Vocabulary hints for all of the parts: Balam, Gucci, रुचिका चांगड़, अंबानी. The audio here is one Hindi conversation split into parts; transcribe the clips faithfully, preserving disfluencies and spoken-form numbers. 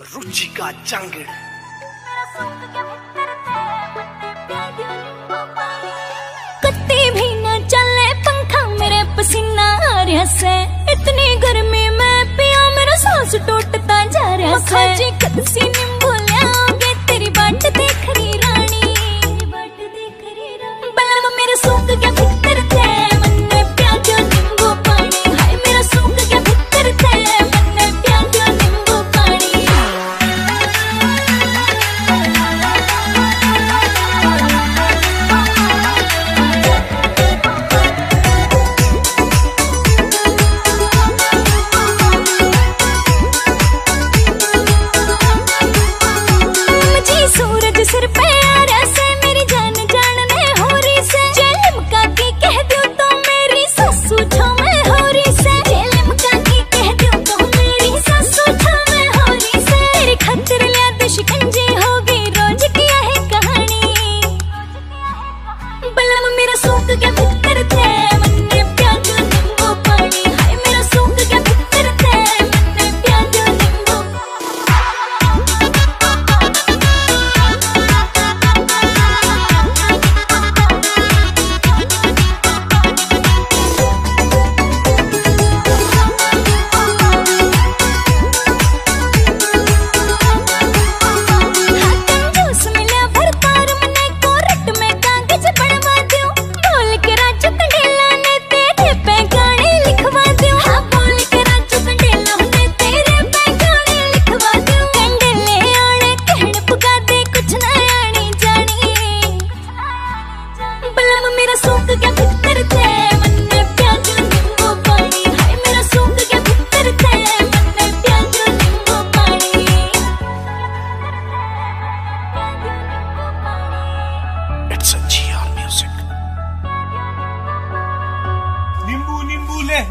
रुचि का जांगिड़ कत्ती भी न चले पंखा मेरे पसीना आ रहा से इतनी गर्मी में पिया मेरा सांस टूटता जा रहा से नींबू लाओगे तेरी बाट देख रही रानी बलम मेरे सूख क्या फिक्र थे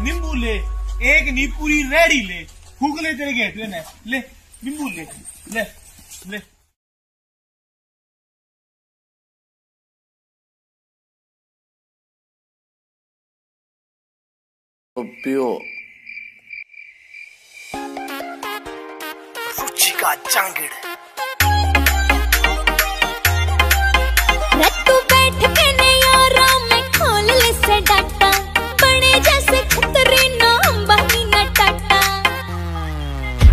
नींबू ले एक नी पूरी रेडी ले फूक ले तेरे गेट में ले नींबू ले ले ले। रुचि का जांगिड़ तू बैठ के नयारों में खोल ले से डाटा बड़े जैसे खतरे ना अंबानी ना टाटा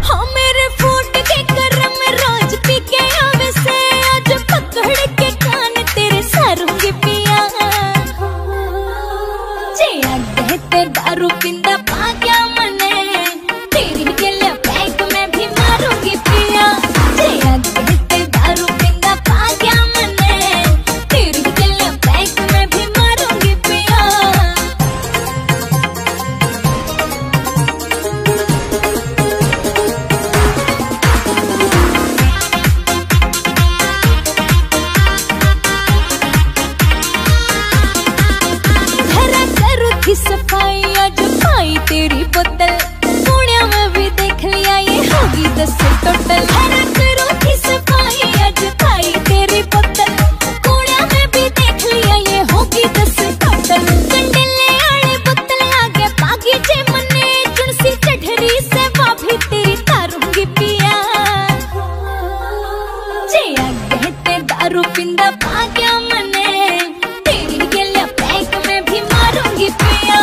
हो मेरे फूट के कर्म रोज पी के आवे से आज पकड़ के कान तेरे सारूंगी पिया जे कहते दारू पिंदा भाग्या मने तेरी गले बैग में भी मारूंगी पिया जे कहते दारू पिंदा भाग्या मने तेरी गले बैग में भी मारूंगी पिया भरा करो की सफाई आज पाई तेरी बोतल पुण्या में भी देख लिया ये होगी दस टोटल भरा करो की सफाई आज पाई तेरी बोतल पुण्या में भी देख लिया ये होगी दस टोटल कंडले आड़े बोतल आगे बागीचे मने चुनसी चढ़री से वाभी तेरी तारूंगी पिया जे आगे ते दारू पिंदा भाग्या मने तेरी गले बैग में भी मारूंगी पिया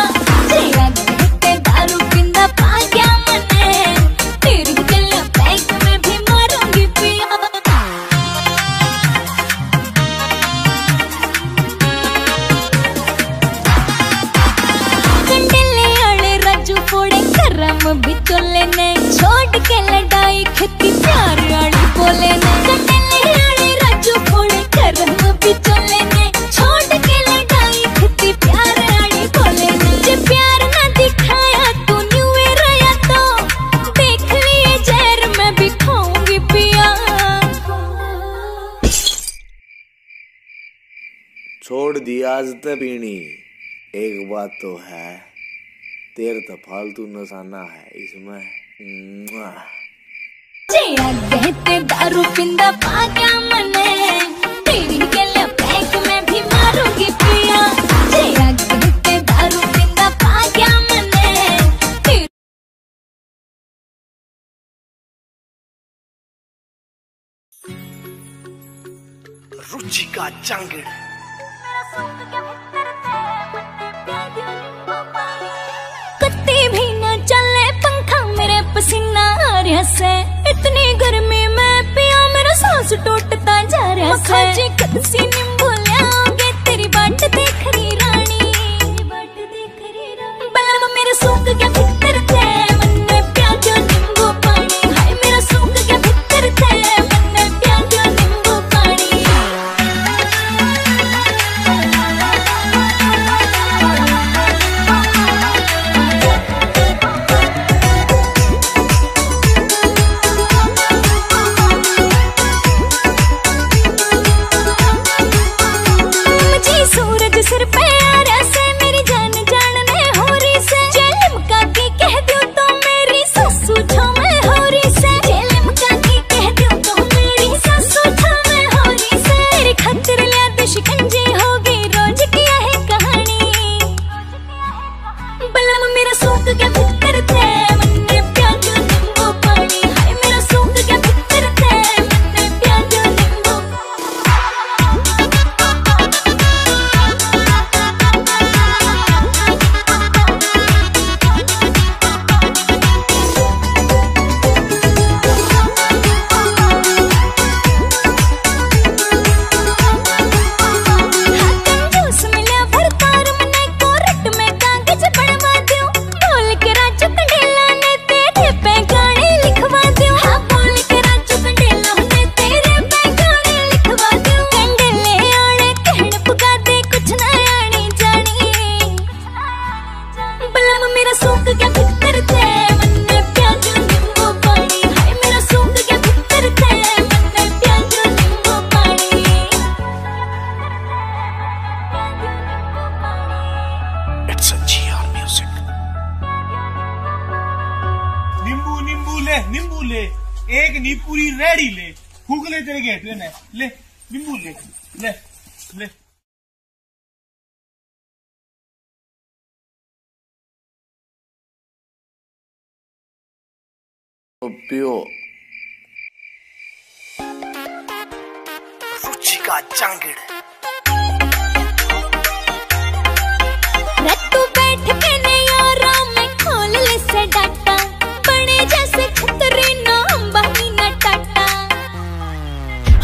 भी तो लेने छोड़ के लड़ाई खेती प्यार आड़ी बोले ने कंडले आड़े राजू फोड़े करम भी तो लेने छोड़ के लड़ाई खेती प्यार आड़ी बोले ने जे प्यार ना दिखाया तू न्यू रया तो देख लिए जहर मैं भी खाऊंगी पिया छोड़ दिया आज तक पीनी एक बात तो है तेर तो फालतू नसाना है इसमें कहते दारू पिंदा भाग्या मने तेरी गले बैग में भी मारूंगी पिया कहते दारू पिंदा भाग्या मने। रुचिका चांगड़। कत्ती भी न चले पंखा मेरे पसीना आ रहा से, इतनी गर्मी में पिया मेरा सांस टूटता जा रहा से। कत्सी नींबू लाओगे तेरी बाट देख रही रानी, बलम मेरे सूख गया भीतर थे मन में प्यार जो नींबू पानी। हाय मेरा सूख गया भीतर थे एक नी पूरी रेडी ले हुगले तेरे गेट लेने ले नींबू ले ले ले। रुचिका चांगड़। रत्तू बैठ पहने यारा में खोल ले से डाटा, बड़े जैसे खतरे ना अंबानी ना टाटा।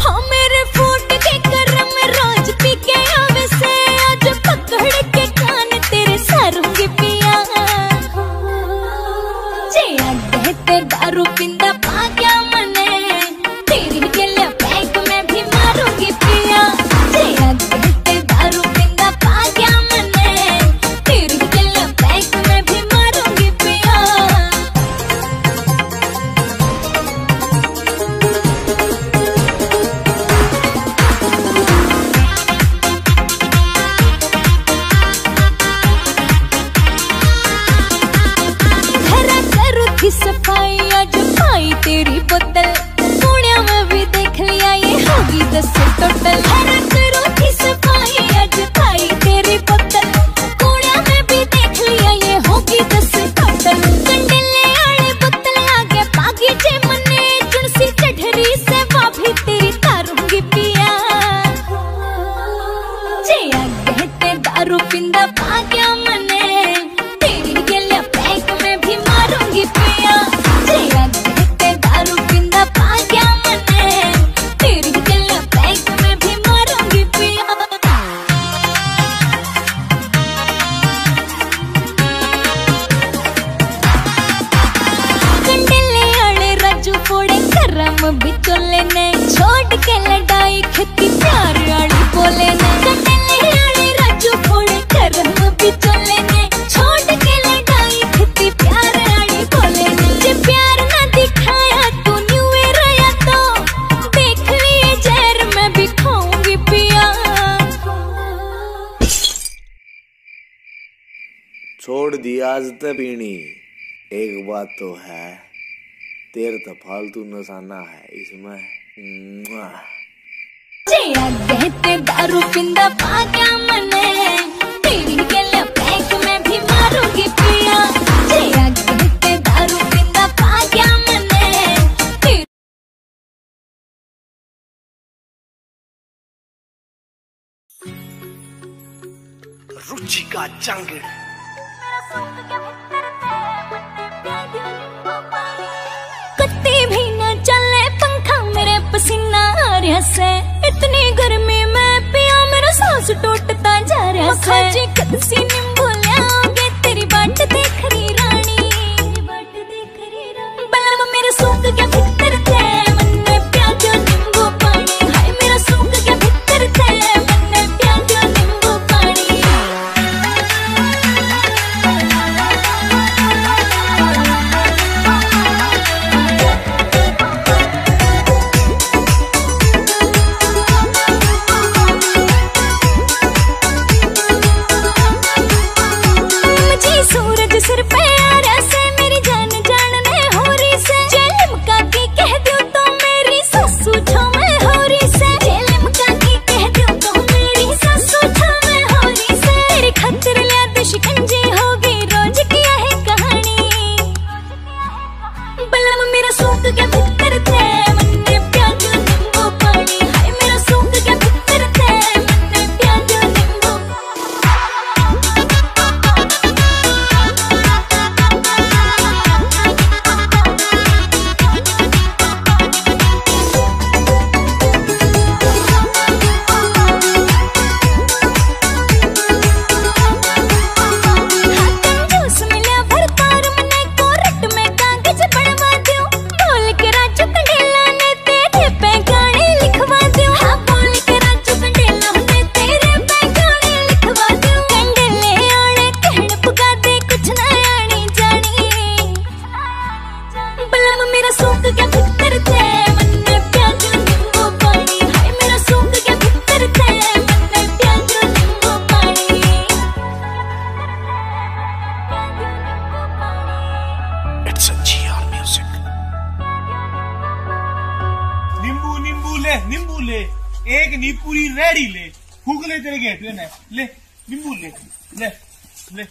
हाँ मेरे फूट के कर्म रोज पी के आवे से, आज पकड़ के कान तेरे सारूंगी पिया। जे आते दारू पिंदा पा गया मने, तेरे के लिए बैंक में भी मारूंगी पिया। जे आते दारू पिंदा पा गया मने, तेरे के लिए बैंक में भी मारूंगी पिया। धरा करू थी सफाई आज पाई तेरी बोतल, पुण्या में भी देख लिया ये होगी दस टोटल। हरा करो थी सफाई आज पाई तेरी बोतल, पुण्या में भी देख लिया ये होगी दस टोटल। कंडले आड़े बोतल आगे बागी जे मने, चुनसी चढ़री से वाभी तेरी तारूंगी पिया। जे आगे ते दारू पिंदा भाग्या मने, तेरी के लिए बैंक में भी मारूंगी पिया। छोड़ के लड़ाई खेती प्यार आड़ी बोले ने, कंडले आड़े राजू फोड़े कर्म भी चोले ने। छोड़ के लड़ाई खेती प्यार आड़ी बोले ने, जे प्यार ना दिखाया तू न्यू रया तो, देख लिए जहर में भी खाऊंगी पिया। छोड़ दिया आज तक पीनी, एक बात तो है तेर तो फालतू नसाना है इसमें। जे दारू पिंदा भाग्या मने, तेरी के लिए बैंक में भी मारूंगी पिया। जे दारू पिंदा भाग्या मने। Gucci ka jungle. कुत्ते भी न चले पंखा मेरे पसीना आ रहा से, इतनी गर्मी में पिया मेरा सांस टूटता जा रहा से। कदसी नींबू लाओगे तेरी बाट देख रही रानी, बलम मेरा सूख गया भीतर थे मन में प्यार जो नींबू पानी। हाय मेरा सूख गया भीतर थे। नींबू ले एक नी पूरी रेडी ले, फूक ले तेरे घेत लेना ले, नींबू ले ले ले।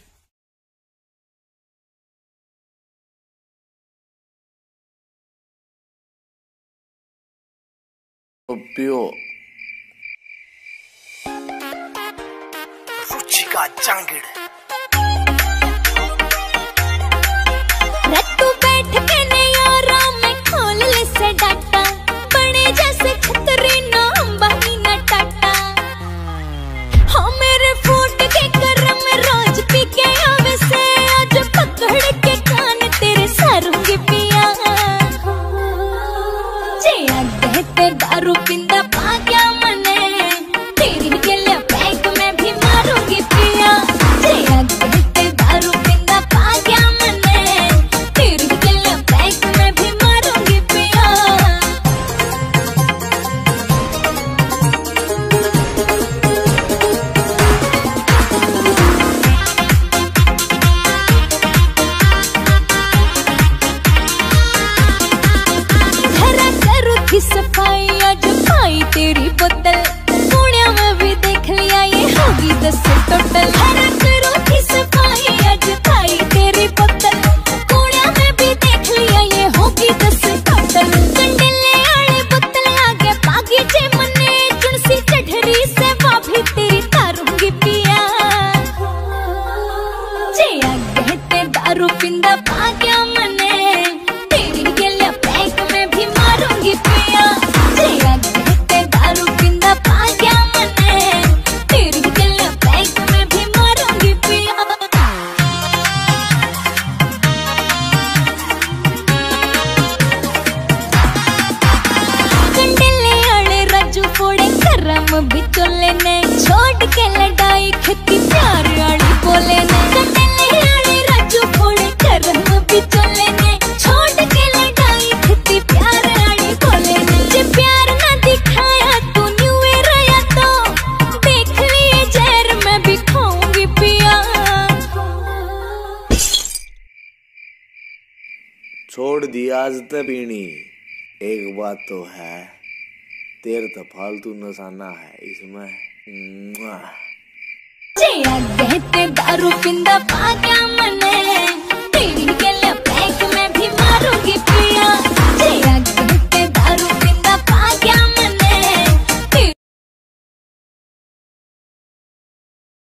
रुचि का जांगिड़ रत्तू बैठ के नयारा में खोल ले से डाटा, बड़े जैसे खतरे ना अंबानी ना टाटा। हाँ मेरे फूट के करम रोज पी के आवे से, आज पकड़ के कान तेरे सारूंगी पिया। जे कहते दारू पिंदा पा गया मने, तेरी के लिए बैग में भी मारूंगी पिया। जे कहते दारू पिंदा पा गया मने, तेरी के लिए बैग में भी मारूंगी पिया। धरा करू थी सफाई आज पाई तेरी बोतल, पुण्या में भी देख लिया ये होगी दस टोटल। हरा करो थी सफाई आज पाई तेरी बोतल, पुण्या में भी देख लिया ये होगी दस टोटल। कंडले आड़े बोतल आगे बागी जे मने, चुनसी चढ़री से वाभी तेरी तारूंगी पिया। जे आगे ते दारू पिंदा भाग्या मने, तेरी के लिए बैग में भी मारूंगी पिया। छोड़ के लड़ाई खेती प्यार आड़ी बोले ने, कंडले आड़े राजू फोड़े करम भी चोले ने। छोड़ के लड़ाई खेती प्यार आड़ी बोले ने, जे प्यार ना दिखाया तू न्यू रया तो, देख लिए जहर में भी खाऊंगी पिया। छोड़ दिया आज तक पीनी, एक बात तो है तेर तो फालतू नसाना है इसमें। जे दारू पिंदा पा गया मने, तेरी के लिए बैग में भी मारूंगी पिया।